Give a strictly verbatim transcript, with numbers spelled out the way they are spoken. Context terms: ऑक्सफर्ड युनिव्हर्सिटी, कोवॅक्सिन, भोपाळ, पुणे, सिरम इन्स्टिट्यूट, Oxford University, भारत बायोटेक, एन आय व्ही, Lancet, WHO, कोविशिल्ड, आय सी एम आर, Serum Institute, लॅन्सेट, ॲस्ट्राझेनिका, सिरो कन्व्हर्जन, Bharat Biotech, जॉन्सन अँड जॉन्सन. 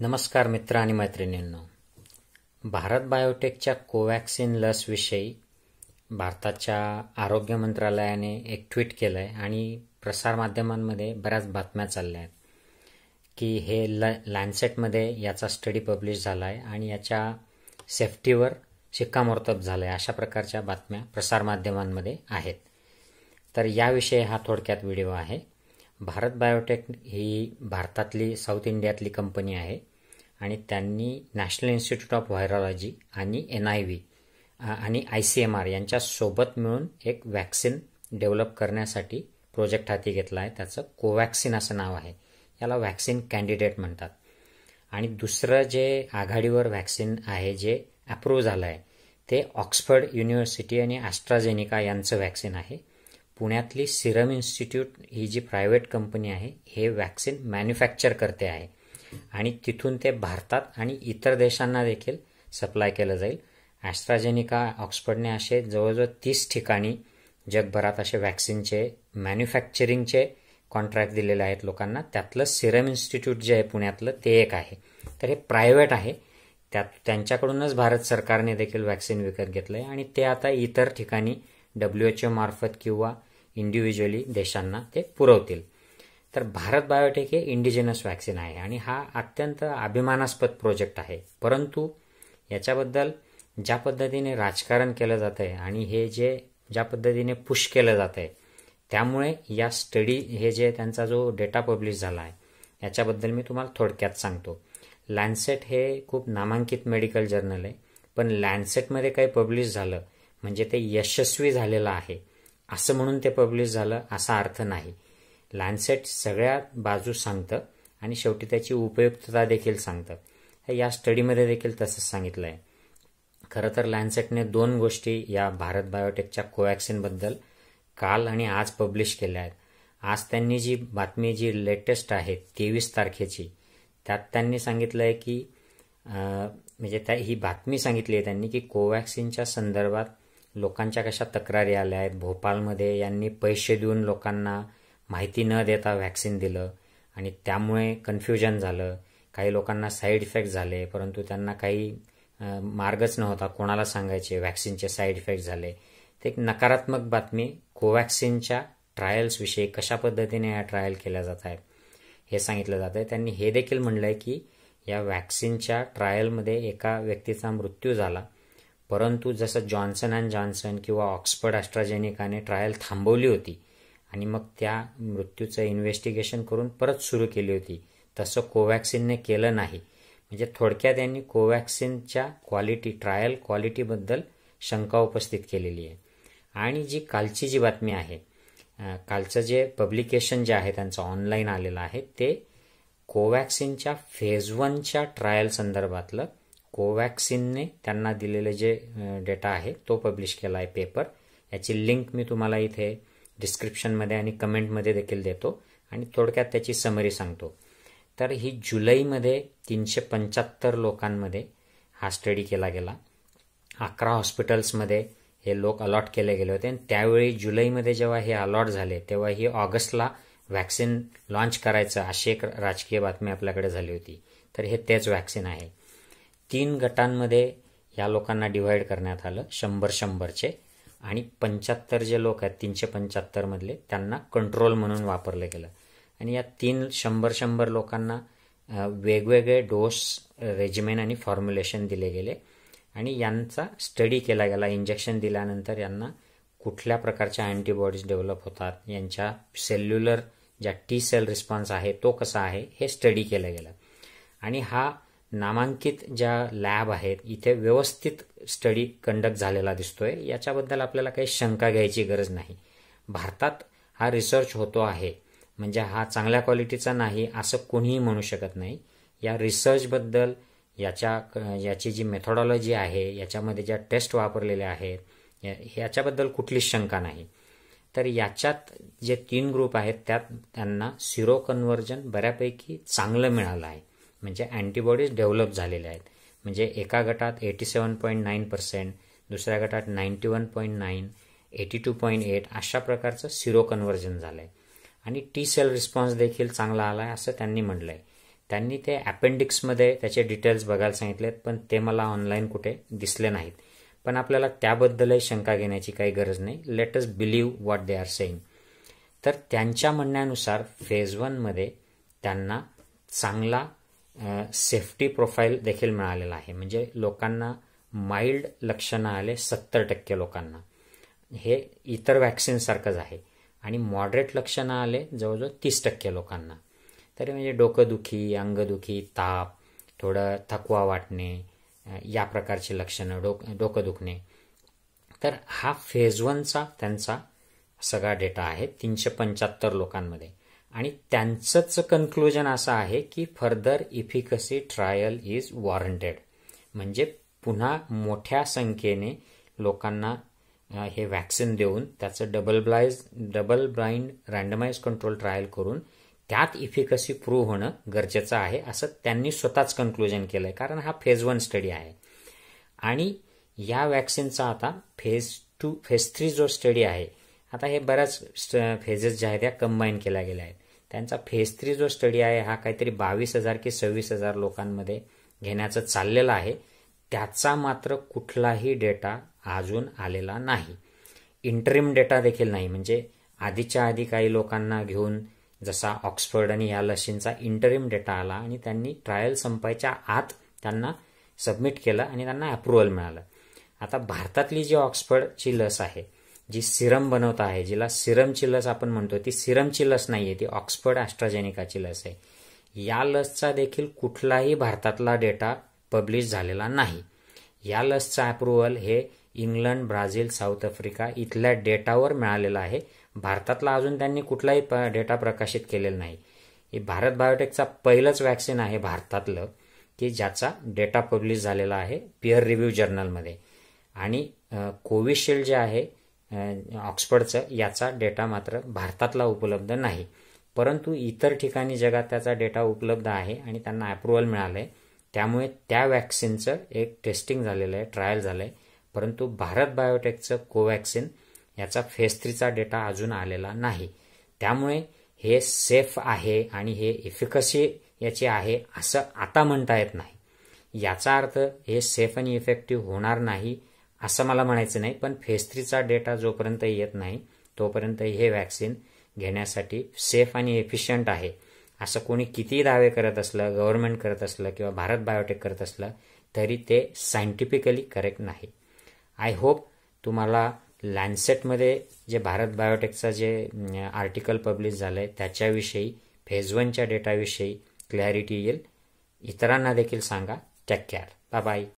नमस्कार मित्र आणि मैत्रिणींनो, भारत बायोटेकच्या कोवॅक्सिन लसविषयी भारताच्या आरोग्य मंत्रालयाने एक ट्विट केलं आहे आणि प्रसारमाध्यमांमध्ये बऱ्याच बातम्या चालल्या आहेत की हे ल लॅन्सेटमध्ये याचा स्टडी पब्लिश झाला आहे आणि याच्या सेफ्टीवर शिक्कामोर्तब झालं आहे, अशा प्रकारच्या बातम्या प्रसारमाध्यमांमध्ये आहेत. तर याविषयी हा थोडक्यात व्हिडिओ आहे. भारत बायोटेक ही भारतातली साऊथ इंडियातली कंपनी आहे आणि त्यांनी नॅशनल इन्स्टिट्यूट ऑफ व्हायरोलॉजी आणि एन आय व्ही आणि आय सी एम आर यांच्यासोबत मिळून एक वॅक्सिन डेव्हलप करण्यासाठी प्रोजेक्ट हाती घेतला आहे. त्याचं कोवॅक्सिन असं नाव आहे. याला वॅक्सिन कॅन्डिडेट म्हणतात. आणि दुसरं जे आघाडीवर वॅक्सिन आहे जे अप्रूव्ह झालं आहे ते ऑक्सफर्ड युनिव्हर्सिटी आणि ॲस्ट्राझेनिका यांचं वॅक्सिन आहे. पुण्यातली सिरम इन्स्टिट्यूट ही जी प्रायव्हेट कंपनी आहे हे वॅक्सिन मॅन्युफॅक्चर करते आहे आणि तिथून ते भारतात आणि इतर देशांना देखील सप्लाय केलं जाईल. ॲस्ट्राझेनिका ऑक्सफर्डने असे जवळजवळ तीस ठिकाणी जगभरात असे वॅक्सिनचे मॅन्युफॅक्चरिंगचे कॉन्ट्रॅक्ट दिलेले आहेत लोकांना. त्यातलं सिरम इन्स्टिट्यूट जे आहे पुण्यातलं ते एक आहे. तर हे प्रायव्हेट आहे, त्यात त्यांच्याकडूनच भारत सरकारने देखील वॅक्सिन विकत घेतलं आहे आणि ते आता इतर ठिकाणी डब्ल्यू एच ओ मार्फत किंवा इंडिव्हिज्युअली देशांना ते पुरवतील. तर भारत बायोटेक हे इंडिजिनस वॅक्सिन आहे आणि हा अत्यंत अभिमानास्पद प्रोजेक्ट आहे. परंतु याच्याबद्दल ज्या पद्धतीने राजकारण केलं जातं आहे आणि हे जे ज्या पद्धतीने पुश केलं जातं आहे त्यामुळे या स्टडी हे जे त्यांचा जो डेटा पब्लिश झाला आहे याच्याबद्दल मी तुम्हाला थोडक्यात सांगतो. लॅन्सेट हे खूप नामांकित मेडिकल जर्नल आहे, पण लॅन्सेटमध्ये काही पब्लिश झालं म्हणजे ते यशस्वी झालेलं आहे असं म्हणून ते पब्लिश झालं असा अर्थ नाही. लॅन्सेट सगळ्या बाजू सांगतं आणि शेवटी त्याची उपयुक्तता देखील सांगतं. या स्टडीमध्ये देखील तसंच सांगितलं आहे. खरं तर लॅन्सेटने दोन गोष्टी या भारत बायोटेकच्या कोवॅक्सिनबद्दल काल आणि आज पब्लिश केल्या आहेत. आज त्यांनी जी बातमी जी लेटेस्ट आहे तेवीस तारखेची त्यात त्यांनी सांगितलं आहे की म्हणजे त्या ही बातमी सांगितली आहे त्यांनी की कोवॅक्सिनच्या संदर्भात लोकांच्या कशा तक्रारी आल्या आहेत. भोपाळमध्ये यांनी पैसे देऊन लोकांना माहिती न देता व्हॅक्सिन दिलं आणि त्यामुळे कन्फ्युजन झालं, काही लोकांना साईड इफेक्ट झाले परंतु त्यांना काही मार्गच नव्हता कोणाला सांगायचे व्हॅक्सिनचे साईड इफेक्ट झाले. ते एक नकारात्मक बातमी कोवॅक्सिनच्या ट्रायल्सविषयी कशा पद्धतीने या ट्रायल केल्या जात आहेत हे सांगितलं जात आहे. त्यांनी हे देखील म्हटलं आहे की या व्हॅक्सिनच्या ट्रायलमध्ये एका व्यक्तीचा मृत्यू झाला परंतु जसं जॉन्सन अँड जॉन्सन किंवा ऑक्सफर्ड ॲस्ट्राझेनिकाने ट्रायल थांबवली होती आणि मग त्या मृत्यूचं इन्व्हेस्टिगेशन करून परत सुरू केली होती तसं कोवॅक्सिनने केलं नाही. म्हणजे थोडक्यात यांनी कोवॅक्सिनच्या क्वालिटी ट्रायल क्वालिटीबद्दल शंका उपस्थित केलेली आहे. आणि जी कालची जी बातमी आहे, कालचं जे पब्लिकेशन जे आहे त्यांचं ऑनलाईन आलेलं आहे ते कोवॅक्सिनच्या फेज वनच्या ट्रायल संदर्भातलं कोवॅक्सिनने त्यांना दिलेले जे डेटा आहे तो पब्लिश केला आहे पेपर. याची लिंक मी तुम्हाला इथे डिस्क्रिप्शनमध्ये आणि कमेंटमध्ये देखील देतो आणि थोडक्यात त्याची समरी सांगतो. तर ही जुलैमध्ये तीनशे पंच्याहत्तर लोकांमध्ये हा स्टडी केला गेला. अकरा हॉस्पिटल्समध्ये हे लोक अलॉट केले गेले होते आणि त्यावेळी जुलैमध्ये जेव्हा हे अलॉट झाले तेव्हा ही ऑगस्टला व्हॅक्सिन लॉन्च करायचं अशी एक राजकीय बातमी आपल्याकडे झाली होती. तर हे तेच व्हॅक्सिन आहे. तीन गटांमध्ये या लोकांना डिव्हाइड करण्यात आलं, शंभर शंभरचे, आणि पंच्याहत्तर जे लोक आहेत तीनशे पंच्याहत्तरमधले त्यांना कंट्रोल म्हणून वापरलं गेलं. आणि या तीन शंभर शंभर लोकांना वेगवेगळे डोस रेजिमेन आणि फॉर्म्युलेशन दिले गेले आणि यांचा स्टडी केला गेला. इंजेक्शन दिल्यानंतर यांना कुठल्या प्रकारच्या अँटीबॉडीज डेव्हलप होतात, यांच्या सेल्युलर ज्या टी सेल रिस्पॉन्स आहे तो कसा आहे हे स्टडी केलं गेलं. आणि हा नामांकित ज्या लॅब आहेत इथे व्यवस्थित स्टडी कंडक्ट झालेला दिसतोय. याच्याबद्दल आपल्याला काही शंका घ्यायची गरज नाही. भारतात हा रिसर्च होतो आहे म्हणजे हा चांगल्या क्वालिटीचा नाही असं कोणीही म्हणू शकत नाही. या रिसर्चबद्दल याच्या याची जी मेथॉडॉलॉजी आहे याच्यामध्ये ज्या टेस्ट वापरलेल्या आहेत याच्याबद्दल कुठलीच शंका नाही. तर याच्यात जे तीन ग्रुप आहेत त्यात त्यांना सिरो कन्व्हर्जन बऱ्यापैकी चांगलं मिळालं आहे म्हणजे अँटीबॉडीज डेव्हलप झालेल्या आहेत. म्हणजे एका गटात eighty seven point nine percent, दुसऱ्या गटात ninety one point nine, eighty two point eight अशा प्रकारचं सिरो कन्व्हर्जन झालं आहे. आणि टी सेल रिस्पॉन्स देखील चांगला आला आहे असं त्यांनी म्हटलं आहे. त्यांनी ते अपेंडिक्समध्ये त्याचे डिटेल्स बघायला सांगितलेत, पण ते मला ऑनलाईन कुठे दिसले नाहीत. पण आपल्याला त्याबद्दलही शंका घेण्याची काही गरज नाही. Let us believe what they are saying. तर त्यांच्या म्हणण्यानुसार फेज वनमध्ये त्यांना चांगला सेफ्टी प्रोफाईल देखील मिळालेला आहे. म्हणजे लोकांना माइल्ड लक्षणं आले सत्तर टक्के लोकांना, हे इतर व्हॅक्सिनसारखंच आहे, आणि मॉडरेट लक्षणं आले जवळजवळ तीस टक्के लोकांना. तरी म्हणजे डोकंदुखी, अंगदुखी, ताप, थोडं थकवा वाटणे, या प्रकारची लक्षणं, डोक डोकं दुखणे. तर हा फेज वनचा त्यांचा सगळा डेटा आहे तीनशे पंच्याहत्तर लोकांमध्ये, आणि त्यांचंच कन्क्लुजन असं आहे की further efficacy trial is warranted. म्हणजे पुन्हा मोठ्या संख्येने लोकांना हे व्हॅक्सिन देऊन त्याचं double blind double blind रँडमाइज control trial करून त्यात इफिकसी प्रूव्ह होणं गरजेचं आहे, असं त्यांनी स्वतःच कन्क्लुजन केलं आहे. कारण हा फेज वन स्टडी आहे, आणि या व्हॅक्सिनचा आता फेज टू फेज थ्री जो स्टडी आहे, आता हे बऱ्याच फेजेस ज्या आहेत त्या कंबाईन केल्या गेल्या आहेत. त्यांचा फेज थ्री जो स्टडी आहे हा काहीतरी बावीस हजार की सव्वीस हजार लोकांमध्ये घेण्याचं चाललेलं आहे. त्याचा मात्र कुठलाही डेटा अजून आलेला नाही, इंटरिम डेटा देखील नाही. म्हणजे आधीच्या आधी काही लोकांना घेऊन जसा ऑक्सफर्ड आणि या लशींचा इंटरिम डेटा आला आणि त्यांनी ट्रायल संपायच्या आत त्यांना सबमिट केलं आणि त्यांना अप्रुव्हल मिळालं. आता भारतातली जी ऑक्सफर्डची लस आहे, जी सिरम बनवत आहे, जिला सिरमची लस आपण म्हणतो, ती सिरमची लस नाही आहे, ती ऑक्सफर्ड ॲस्ट्राजेनिकाची लस आहे. या लसचा देखील कुठलाही भारतातला डेटा पब्लिश झालेला नाही. या लसचं अप्रुव्हल हे इंग्लंड, ब्राझील, साऊथ आफ्रिका इथल्या डेटावर मिळालेला आहे. भारतातला अजून त्यांनी कुठलाही डेटा प्रकाशित केलेला नाही. हे भारत बायोटेकचा पहिलंच व्हॅक्सिन आहे भारतातलं की ज्याचा डेटा पब्लिश झालेला आहे पीअर रिव्ह्यू जर्नलमध्ये. आणि कोविशिल्ड जे आहे ऑक्सफर्डचं, याचा डेटा मात्र भारतातला उपलब्ध नाही, परंतु इतर ठिकाणी जगात त्याचा डेटा उपलब्ध आहे आणि त्यांना अप्रुव्हल मिळालं आहे. त्यामुळे त्या व्हॅक्सिनचं एक टेस्टिंग झालेलं आहे, ट्रायल झालं आहे, परंतु भारत बायोटेकचं कोवॅक्सिन याचा फेज थ्रीचा डेटा अजून आलेला नाही. त्यामुळे हे सेफ आहे आणि हे इफिकसी याची आहे असं आता म्हणता येत नाही. याचा अर्थ हे सेफ आणि इफेक्टिव्ह होणार नाही असं मला म्हणायचं नाही, पण फेज थ्रीचा डेटा जोपर्यंत येत नाही तोपर्यंत हे व्हॅक्सिन घेण्यासाठी सेफ आणि एफिशियंट आहे असं कोणी कितीही दावे करत असलं, गव्हर्नमेंट करत असलं किंवा भारत बायोटेक करत असलं, तरी ते सायंटिफिकली करेक्ट नाही. आय होप तुम्हाला लॅन्सेटमध्ये जे भारत बायोटेकचा जे आर्टिकल पब्लिश झालं आहे त्याच्याविषयी, फेज वनच्या डेटाविषयी क्लॅरिटी येईल. इतरांना देखील सांगा. Take care. Bye bye.